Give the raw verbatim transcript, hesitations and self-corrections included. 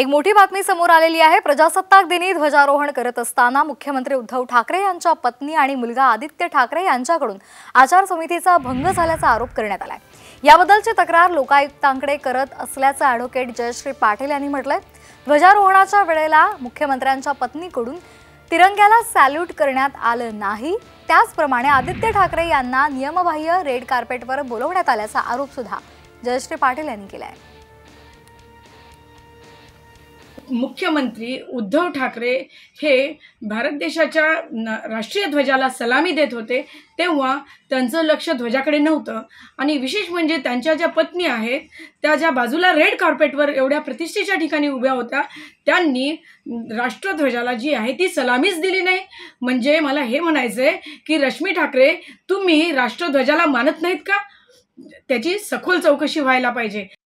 एक मोठी बातमी समोर आलेली आहे। प्रजासत्ताक दिनी ध्वजारोहण करत असताना मुख्यमंत्री उद्धव ठाकरे यांच्या पत्नी आणि मुलगा आदित्य ठाकरे यांच्याकडून आचार समितीचा भंग झाल्याचा आरोप करण्यात आलाय। याबद्दलची तक्रार लोकायुक्तांकडे करत असल्याचं ॲडव्होकेट जयश्री पाटील यांनी म्हटलंय। ध्वजारोहणाच्या वेळेला मुख्यमंत्र्यांच्या पत्नीकडून तिरंग्याला सॅल्यूट करण्यात आलं नाही, त्याचप्रमाणे आदित्य ठाकरे यांना नियमबाह्य रेड कार्पेटवर बोलवण्यात आल्याचा आरोप सुद्धा जयश्री पाटील यांनी केलाय। मुख्यमंत्री उद्धव ठाकरे हे भारत देशाच्या राष्ट्रीय ध्वजाला सलामी देत होते तेव्हा त्यांचं लक्ष ध्वजाकडे नव्हतं आणि विशेष म्हणजे त्यांच्या ज्या पत्नी आहेत त्या ज्या बाजूला रेड कार्पेटवर एवढ्या प्रतिष्ठेच्या ठिकाणी उभ्या होत्या त्यांनी राष्ट्रध्वजाला जी आहे ती सलामीच दिली नाही। म्हणजे मला हे म्हणायचं आहे की रश्मी ठाकरे तुम्ही राष्ट्रध्वजाला मानत नाहीत का? त्याची सखोल चौकशी व्हायला पाहिजे।